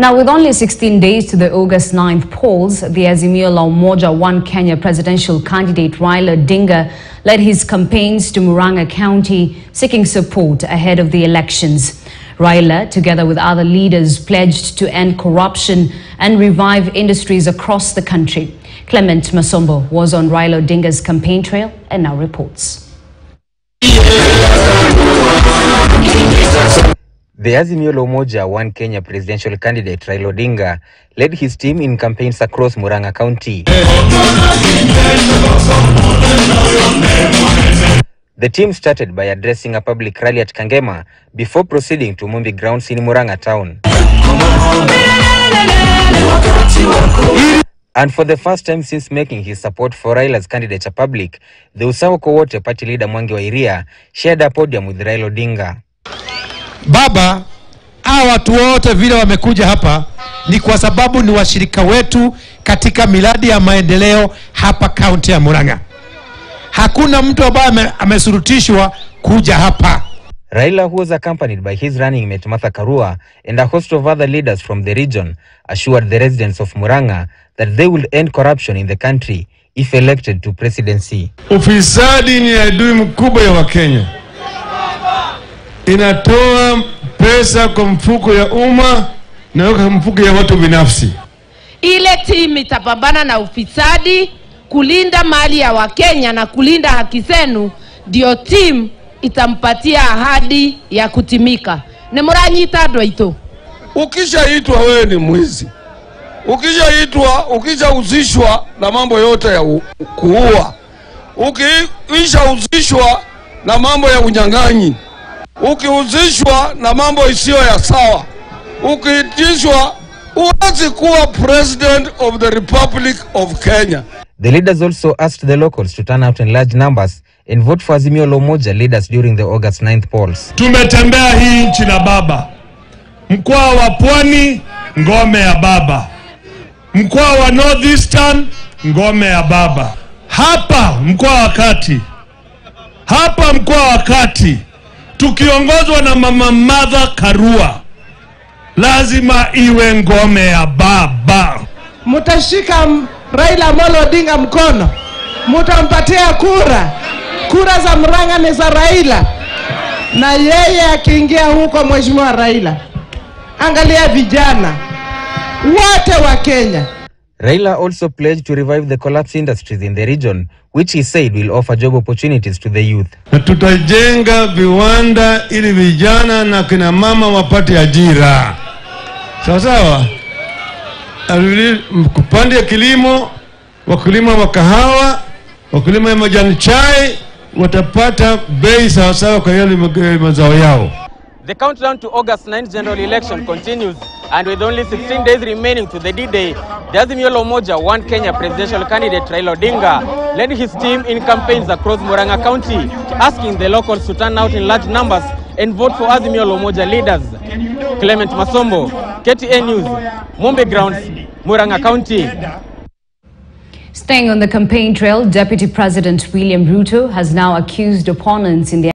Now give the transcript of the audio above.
Now, with only 16 days to the August 9th polls, the Azimio La Umoja One Kenya presidential candidate Raila Odinga led his campaigns to Murang'a County, seeking support ahead of the elections. Raila, together with other leaders, pledged to end corruption and revive industries across the country. Clement Masombo was on Raila Odinga's campaign trail and now reports. The Azimio La Umoja One Kenya presidential candidate Raila Odinga led his team in campaigns across Murang'a County. The team started by addressing a public rally at Kangema before proceeding to Mumbi grounds in Murang'a town. And for the first time since making his support for Raila's candidature public, the Usawa Kwote Party leader Mwangi Wairia shared a podium with Raila Odinga. Baba, hawa watu wote vile wamekuja hapa ni kwa sababu ni washirika wetu katika miradi ya maendeleo hapa county ya Murang'a. Hakuna mtu ambaye amesurutishwa kuja hapa. Raila, who was accompanied by his running mate Martha Karua and a host of other leaders from the region, assured the residents of Murang'a that they will end corruption in the country if elected to presidency. Ufisadi ni adui mkubwa ya Wakenya. Inatoa pesa kwa mfuko ya umma na kwa mfuko ya watu binafsi. Ile timu itapambana na ufisadi, kulinda mali ya Wakenya na kulinda haki zenu, ndio timu itampatia ahadi ya kutimika. Ne Muranyi tadwa ito. Ukishaitwa wewe ni mwizi. Ukishauzishwa na mambo yote ya kuua. Ukishauzishwa na mambo ya unyang'anyi. Ukiuzishwa na mambo isiyo ya sawa, ukiitishwa, uwezi kuwa president of the Republic of Kenya. The leaders also asked the locals to turn out in large numbers and vote for Azimio La Umoja leaders during the August 9th polls. Tumetembea hii nchi na baba. Mkoa wa Pwani, ngome ya baba. Mkoa wa Northeastern, ngome ya baba. Hapa mkoa wa Kati. Tukiongozwa na mama Martha Karua, lazima iwe ngome ya baba. Mutashika Raila Molo Odinga mkono, mutampatia kura za Murang'a ni za Raila, na yeye akiingia huko mheshimiwa Raila, angalia vijana wote wa Kenya. Raila also pledged to revive the collapsed industries in the region, which he said will offer job opportunities to the youth. Tutajenga viwanda ili vijana na kina mama wapate ajira. Sawa sawa. Kupanda kilimo, wakulima wa kahawa, wakulima wa majani chai watapata bei sawa sawa kwa yale mazao yao. The countdown to August 9th general election continues, and with only 16 days remaining to the D-Day, the Azimio La Umoja One Kenya presidential candidate Raila Odinga led his team in campaigns across Murang'a County, asking the locals to turn out in large numbers and vote for Azimio La Umoja leaders. Clement Masombo, KTN News, Mumbi grounds, Murang'a County. Staying on the campaign trail, Deputy President William Ruto has now accused opponents in the